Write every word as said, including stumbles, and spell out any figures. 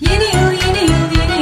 Yeni yıl, yeni yıl, yeni yıl.